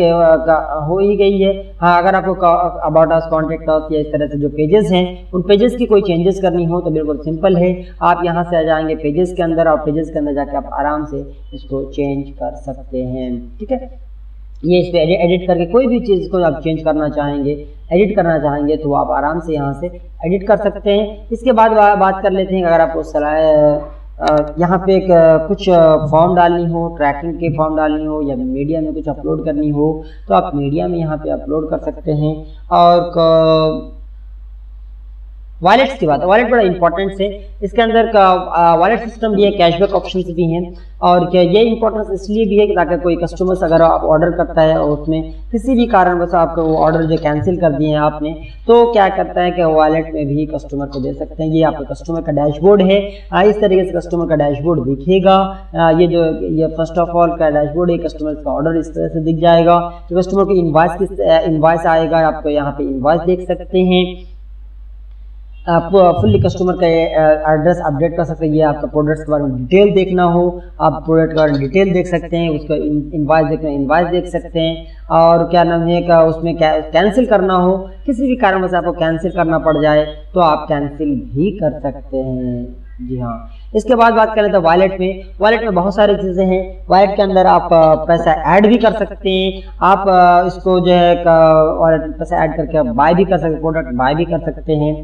हो ही गई है। हाँ, अगर आपको अबाउट अस, कॉन्टेक्ट अस या इस तरह से जो पेजेस हैं, उन पेजेस की कोई चेंजेस करनी हो तो बिल्कुल सिंपल है। आप यहाँ से आ जाएंगे पेजेस के अंदर और पेजेस के अंदर जाके आप आराम से इसको चेंज कर सकते हैं, ठीक है। ये इस पर एडिट करके कोई भी चीज़ को आप चेंज करना चाहेंगे, एडिट करना चाहेंगे तो आप आराम से यहाँ से एडिट कर सकते हैं। इसके बाद बात कर लेते हैं, अगर आपको सलाह यहाँ पे एक कुछ फॉर्म डालनी हो, ट्रैकिंग के फॉर्म डालनी हो या मीडिया में कुछ अपलोड करनी हो तो आप मीडिया में यहाँ पे अपलोड कर सकते हैं। और वॉलेट्स की बात, वॉलेट बड़ा इंपॉर्टेंट है। इसके अंदर वॉलेट सिस्टम भी है, कैशबैक ऑप्शंस भी हैं। और क्या ये इंपॉर्टेंस इसलिए भी है कि ताकि कोई कस्टमर्स अगर आप ऑर्डर करता है और उसमें किसी भी कारणवश आपका वो ऑर्डर जो कैंसिल कर दिए हैं आपने, तो क्या करता है कि वॉलेट में भी कस्टमर को दे सकते हैं। ये आपका कस्टमर का डैशबोर्ड है, इस तरीके से कस्टमर का डैशबोर्ड दिखेगा। ये जो ये फर्स्ट ऑफ ऑल का डैशबोर्ड है, कस्टमर का ऑर्डर इस तरह से दिख जाएगा। तो कस्टमर को इनवॉइस इनवॉइस आएगा, आपको यहाँ पे इनवॉइस देख सकते हैं। आप फुल्ली कस्टमर का एड्रेस अपडेट कर सकते हैं। ये आपका प्रोडक्ट्स के बारे में डिटेल देखना हो, आप प्रोडक्ट का डिटेल देख सकते हैं, उसका इनवाइस देखना इनवाइस देख सकते हैं। और क्या नाम है का उसमें कैंसिल करना हो, किसी भी कारण से आपको कैंसिल करना पड़ जाए तो आप कैंसिल भी कर सकते हैं। जी हाँ, इसके बाद बात करें तो वॉलेट में, वॉलेट में बहुत सारी चीज़ें हैं। वॉलेट के अंदर आप पैसा ऐड भी कर सकते हैं, आप इसको जो है वॉलेट पैसा ऐड करके आप बाय भी कर सकते, प्रोडक्ट बाय भी कर सकते हैं,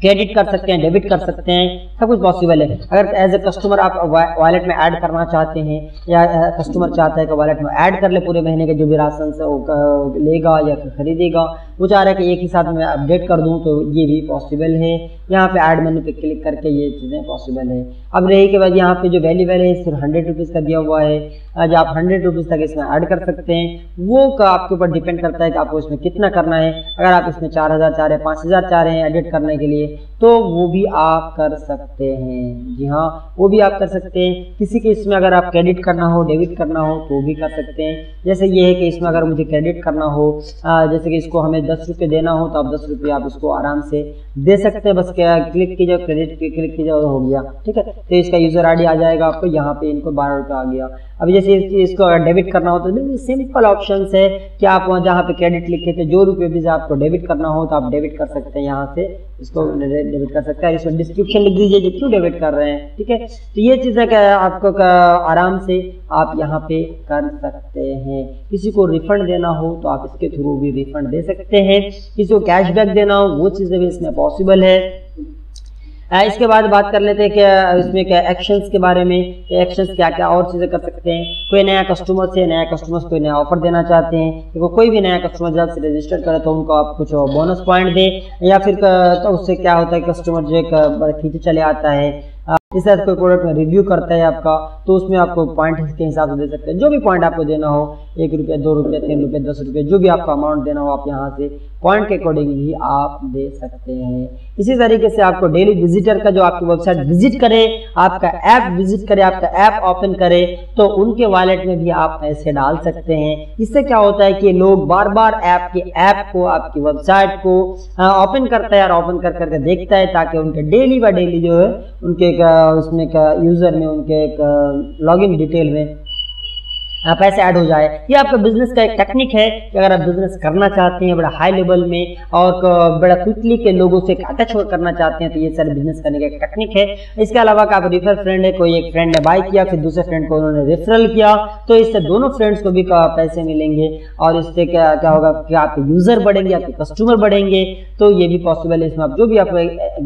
क्रेडिट कर सकते हैं, डेबिट कर सकते हैं, सब कुछ पॉसिबल है। अगर एज ए कस्टमर आप वॉलेट में ऐड करना चाहते हैं या कस्टमर चाहता है कि वॉलेट में ऐड कर ले, पूरे महीने के जो भी राशन से वो लेगा या खरीदेगा, वो चाह रहा है कि एक ही साथ मैं अपडेट कर दूं, तो ये भी पॉसिबल है। यहाँ पे ऐड मेन्यू पे क्लिक करके ये चीज़ें पॉसिबल है। अब रही के बाद यहाँ पे जो वैल्यू वैल्यू है सिर्फ हंड्रेड रुपीज़ का दिया हुआ है, जो आप हंड्रेड रुपीज़ तक इसमें ऐड कर सकते हैं। वो का आपके ऊपर डिपेंड करता है कि आपको इसमें कितना करना है। अगर आप इसमें चार हज़ार चाह रहे हैं, पाँच हज़ार चाह रहे हैं एडिट करने के लिए, तो वो भी आप कर सकते हैं। जी हाँ, वो भी आप कर सकते हैं। किसी के इसमें अगर आप क्रेडिट करना हो, डेबिट करना हो, तो भी कर सकते हैं। जैसे ये है कि इसमें अगर मुझे क्रेडिट करना हो, जैसे कि इसको हमें दस रुपये देना हो, तो आप दस रुपये आप इसको आराम से दे सकते हैं। बस क्या क्लिक कीजिए, क्रेडिट पे क्लिक कीजिए और हो गया, ठीक है। तो इसका यूज़र आई डी आ जाएगा आपको, यहाँ पे इनको बारह रुपये आ गया। अब जैसे इसको अगर डेबिट करना हो तो सिंपल ऑप्शन है कि आप जहाँ पे क्रेडिट लिखे थे जो रुपये भी आपको डेबिट करना हो तो आप डेबिट कर सकते हैं, यहाँ से इसको डेबिट कर सकते हैं। इसमें डिस्क्रिप्शन लिख दीजिए क्यों डेबिट कर रहे हैं, ठीक है। तो ये चीज़ें आपको आराम से आप यहाँ पे कर सकते हैं। किसी को रिफंड देना हो तो आप इसके थ्रू भी रिफंड दे सकते हैं, किसी को कैशबैक देना हो, वो चीज़ें भी इसमें पॉसिबल है। इसके बाद बात कर लेते हैं कि इसमें क्या एक्शंस के बारे में, एक्शंस क्या क्या और चीज़ें कर सकते हैं। कोई नया कस्टमर से नया कस्टमर्स कोई नया ऑफर देना चाहते हैं, तो कोई भी नया कस्टमर जब से रजिस्टर करे तो उनको आप कुछ बोनस पॉइंट दें, या फिर तो उससे क्या होता है कस्टमर जो एक खींचे चले आता है। इस तरह कोई प्रोडक्ट में रिव्यू करता है आपका, तो उसमें आपको पॉइंट के हिसाब से दे सकते हैं। जो भी पॉइंट आपको देना हो, एक रुपया, दो रुपया, तीन रुपये, दस रुपये, जो भी आपका अमाउंट देना हो, आप यहाँ से पॉइंट के अकॉर्डिंग भी आप दे सकते हैं। इसी तरीके से आपको डेली विजिटर का, जो आपकी वेबसाइट विजिट करे, आपका ऐप विजिट करे, आपका ऐप ओपन करे, तो उनके वॉलेट में भी आप पैसे डाल सकते हैं। इससे क्या होता है कि लोग बार बार ऐप के ऐप को, आपकी वेबसाइट को ओपन करता है और ओपन कर करके देखता है, ताकि उनके डेली बाई डेली जो है उनके उसमें का यूजर में उनके एक लॉगिन डिटेल में पैसे ऐड हो जाए। ये आपका बिजनेस का एक टेक्निक है कि अगर आप बिजनेस करना चाहते हैं बड़ा हाई लेवल में और बड़ा क्विकली के लोगों से अटैच करना चाहते हैं, तो ये सारे बिजनेस करने का एक टेक्निक है। इसके अलावा का आप रेफर फ्रेंड है, कोई एक फ्रेंड ने बाय किया फिर दूसरे फ्रेंड को उन्होंने रेफरल किया, तो इससे दोनों फ्रेंड्स को भी पैसे मिलेंगे और इससे क्या क्या होगा कि आपके यूजर बढ़ेंगे, आपके कस्टमर बढ़ेंगे। तो ये भी पॉसिबल है। इसमें आप जो भी आप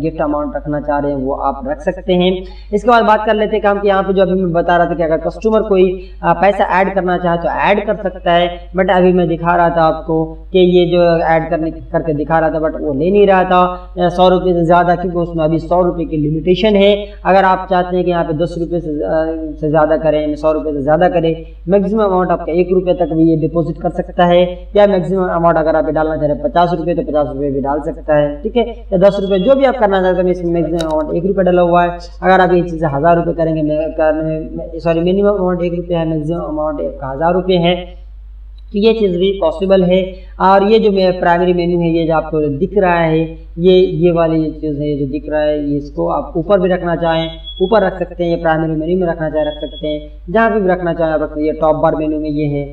गिफ्ट अमाउंट रखना चाह रहे हैं वो आप रख सकते हैं। इसके बाद बात कर लेते हैं काम कि यहाँ पे जो अभी मैं बता रहा था कि अगर कस्टमर कोई पैसा ऐड करना चाहे तो ऐड कर सकता है, बट अभी मैं दिखा रहा था आपको कि ये जो ऐड करने करके दिखा रहा था बट वो ले नहीं रहा था सौ रुपये से ज़्यादा, क्योंकि उसमें अभी सौ रुपये की लिमिटेशन है। अगर आप चाहते हैं कि यहाँ पे दस रुपये से ज़्यादा करें, सौ रुपये से ज़्यादा करें, मैक्सिमम अमाउंट आपका एक रुपये तक भी ये डिपॉजिट कर सकता है, या मैक्सिमम अमाउंट अगर आप डालना चाह रहे हैं पचास रुपये तो पचास रुपये भी डाल सकता है, ठीक है, या दस रुपये जो भी आप करना चाहते हैं। इसमें मैक्सिमम अमाउंट एक रुपये डाला हुआ है। अगर आप ये चीज़ें हज़ार रुपये करेंगे, सॉरी मिनिमम अमाउंट एक रुपये है, मैक्सिमम अमाउंट हज़ार रुपये है, तो ये चीज़ भी पॉसिबल है। और ये जो मेरा प्राइमरी मेन्यू है, ये जो आपको दिख रहा है, ये ये वाली चीज़ है, ये जो दिख रहा है, ये इसको आप ऊपर भी रखना चाहें ऊपर रख सकते हैं, ये प्राइमरी मेन्यू में रखना चाहें रख सकते हैं, जहाँ पे भी रखना चाहें आप रख सकते हैं। टॉप बार मेन्यू में ये है,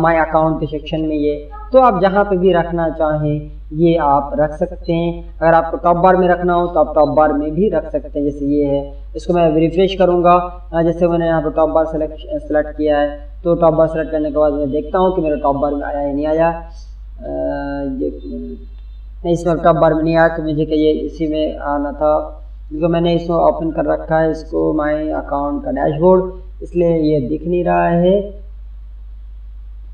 माय अकाउंट के सेक्शन में ये, तो आप जहाँ पे भी रखना चाहें ये आप रख सकते हैं। अगर आपको टॉप बार में रखना हो तो आप टॉप बार में भी रख सकते हैं। जैसे ये है, इसको मैं रिफ्रेश करूँगा, जैसे मैंने यहाँ पर टॉप बार सेलेक्ट सेलेक्ट किया है, तो टॉप बार सेलेक्ट करने के बाद मैं देखता हूँ कि मेरा टॉप बार में आया या नहीं आया। नहीं, इसमें टॉप बार में नहीं आया, तो मुझे कहिए इसी में आना था, क्योंकि मैंने इसको ओपन कर रखा है, इसको माई अकाउंट का डैशबोर्ड, इसलिए ये दिख नहीं रहा है।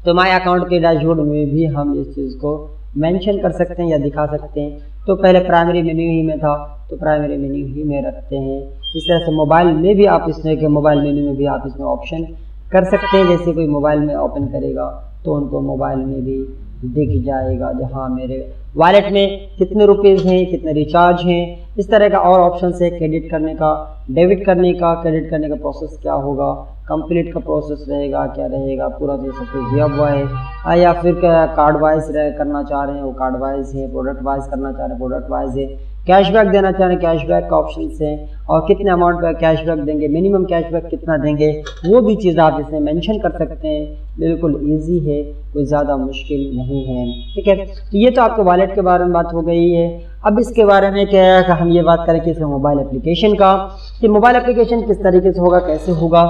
तो माई अकाउंट के डैशबोर्ड में भी हम इस चीज़ को मेंशन कर सकते हैं या दिखा सकते हैं। तो पहले प्राइमरी मेन्यू ही में था, तो प्राइमरी मेन्यू ही में रखते हैं। इस तरह से मोबाइल में भी आप इसमें के मोबाइल मेन्यू में भी आप इसमें ऑप्शन कर सकते हैं। जैसे कोई मोबाइल में ओपन करेगा तो उनको मोबाइल में भी दिख जाएगा जहाँ मेरे वॉलेट में कितने रुपीज़ हैं, कितने रिचार्ज हैं, इस तरह का और ऑप्शन है। क्रेडिट करने का, डेबिट करने का, क्रेडिट करने का प्रोसेस क्या होगा, कंप्लीट का प्रोसेस रहेगा क्या रहेगा, पूरा जो सब कुछ दिया हुआ है। या फिर कार्ड वाइज करना चाह रहे हैं वो कार्ड वाइज है, प्रोडक्ट वाइज करना चाह रहे हैं प्रोडक्ट वाइज है, कैशबैक देना चाह रहे हैं, कैशबैक का ऑप्शन है और कितने अमाउंट पर कैशबैक देंगे, मिनिमम कैशबैक कितना देंगे, वो भी चीज़ आप इसमें मेंशन कर सकते हैं। बिल्कुल इजी है, कोई ज़्यादा मुश्किल नहीं है। ठीक है, तो ये तो आपके वॉलेट के बारे में बात हो गई है। अब इसके बारे में क्या है, हम ये बात करें कि इसमें मोबाइल एप्लीकेशन का, कि मोबाइल एप्लीकेशन किस तरीके से होगा, कैसे होगा।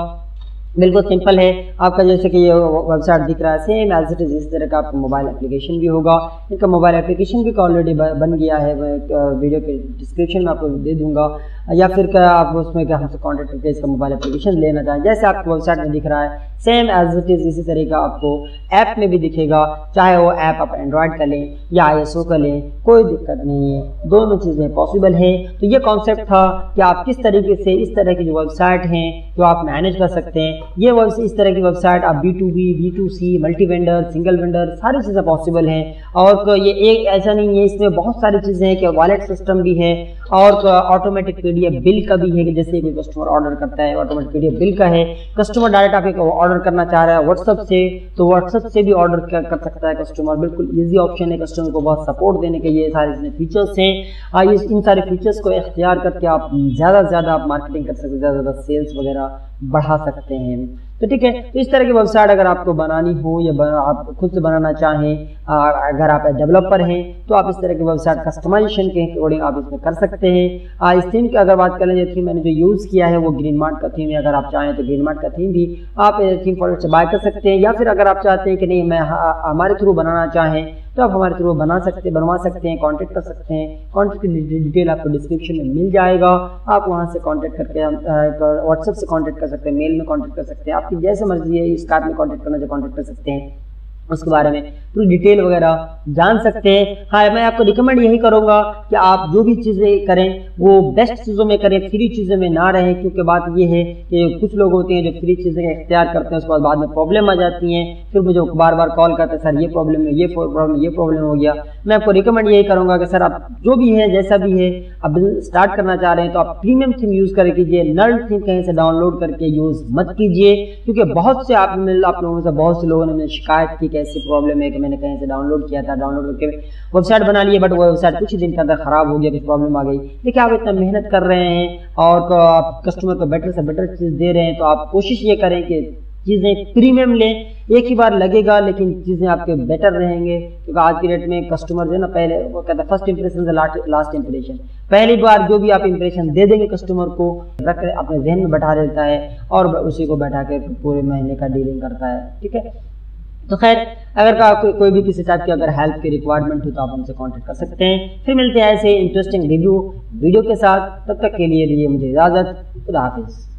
बिल्कुल सिंपल है, आपका जैसे कि ये वेबसाइट दिख रहा है सेम एज इट इज़, इस तरह का आपका मोबाइल एप्लीकेशन भी होगा। इनका मोबाइल एप्लीकेशन भी ऑलरेडी बन गया है, वीडियो के डिस्क्रिप्शन में आपको दे दूंगा, या फिर क्या आप उसमें क्या हमसे कॉन्टैक्ट करके इसका मोबाइल एप्लीकेशन लेना चाहें। जैसे आपको वेबसाइट में दिख रहा है सेम एज इट इज़, इसी तरह का आपको ऐप में भी दिखेगा, चाहे वो ऐप आप एंड्रॉयड का लें या आई एस ओ का लें, कोई दिक्कत नहीं है, दोनों चीज़ें पॉसिबल है। तो ये कॉन्सेप्ट था कि आप किस तरीके से इस तरह की जो वेबसाइट हैं जो आप मैनेज कर सकते हैं। ये वेबसाइट, इस तरह की वेबसाइट आप B to B, B to C, multi vendor, single vendor, सारी चीज़ें पॉसिबल हैं। और ये एक ऐसा नहीं है, इसमें बहुत सारी चीज़ें हैं कि वॉलेट सिस्टम भी है और ऑटोमेटिक पीडीएफ बिल का भी है, कि जैसे कोई कस्टमर ऑर्डर करता है ऑटोमेटिक पीडीएफ बिल का है। कस्टमर डायरेक्ट आप एक ऑर्डर करना चाह रहा है व्हाट्सअप से, तो व्हाट्सअप से भी ऑर्डर कर, कर सकता है कस्टमर। बिल्कुल ईजी ऑप्शन है, कस्टमर को बहुत सपोर्ट देने के ये सारे इसमें फीचर्स हैं। इन सारे फीचर्स को इख्तियार करके आप ज़्यादा से ज़्यादा आप मार्केटिंग कर सकते हैं, ज़्यादा से ज़्यादा सेल्स वगैरह बढ़ा सकते हैं। तो ठीक है, तो इस तरह की वेबसाइट अगर आपको बनानी हो या बना, आप खुद से बनाना चाहें, अगर आप डेवलपर हैं तो आप इस तरह की वेबसाइट कस्टमाइजेशन के अकॉर्डिंग आप इसमें कर सकते हैं। इस थीम की अगर बात करें, जो थीम मैंने जो यूज़ किया है वो ग्रीनमार्ट का थीम है। अगर आप चाहें तो ग्रीनमार्ट का थीम भी आप थीम फॉरेस्ट से बाय कर सकते हैं, या फिर अगर आप चाहते हैं कि नहीं मैं हमारे थ्रू बनाना चाहें तो आप हमारे थ्रू बना सकते बनवा सकते हैं, कांटेक्ट कर सकते हैं। कांटेक्ट की डिटेल आपको डिस्क्रिप्शन में मिल जाएगा, आप वहां से कांटेक्ट करके व्हाट्सएप से कांटेक्ट कर सकते हैं, मेल में कांटेक्ट कर सकते हैं, आपकी जैसे मर्जी है। स्काइप में कांटेक्ट करना चाहे कांटेक्ट कर सकते हैं, उसके बारे में पूरी डिटेल वगैरह जान सकते हैं। हाँ, मैं आपको रिकमेंड यही करूँगा कि आप जो भी चीज़ें करें वो बेस्ट चीज़ों में करें, फ्री चीज़ों में ना रहें, क्योंकि बात ये है कि कुछ लोग होते हैं जो फ्री चीज़ें इख्तियार करते हैं, उसके बाद बाद में प्रॉब्लम आ जाती हैं, फिर मुझे बार बार कॉल करते हैं सर ये प्रॉब्लम है, ये प्रॉब्लम ये प्रॉब्लम हो गया। मैं आपको रिकमेंड यही करूँगा कि सर आप जो भी है जैसा भी है आप बिजनेस स्टार्ट करना चाह रहे हैं तो आप प्रीमियम थीम यूज़ कर कीजिए, नल थीम कहीं से डाउनलोड करके यूज़ मत कीजिए, क्योंकि बहुत से आप आप लोगों से बहुत से लोगों ने शिकायत की, ऐसी प्रॉब्लम है कि मैंने कहीं से डाउनलोड किया था, डाउनलोड करके वेबसाइट बना ली बट वो वेबसाइट कुछ ही दिन के अंदर खराब हो गया, कुछ प्रॉब्लम आ गई। देखिए आप इतना मेहनत कर रहे हैं और आप कस्टमर को बेटर से बेटर चीज़ दे रहे हैं, तो आप कोशिश ये करें कि चीज़ें प्रीमियम लें। एक ही बार लगेगा लेकिन चीज़ें आपके बेटर रहेंगे, क्योंकि आज की डेट में कस्टमर जो है ना पहले वो कहता है फर्स्ट इंप्रेशन से लास्ट इंप्रेशन, पहली बार जो भी आप इंप्रेशन दे देंगे कस्टमर को रख कर अपने जहन में बैठा देता है और उसी को बैठा के पूरे महीने का डीलिंग करता है। ठीक है, तो खैर अगर का को, कोई भी किसी टाइप की अगर हेल्प की रिक्वायरमेंट हो तो आप हमसे कांटेक्ट कर सकते हैं। फिर मिलते हैं ऐसे इंटरेस्टिंग रिव्यू वीडियो के साथ, तब तक के लिए लिए मुझे इजाज़त, खुदा हाफिज़।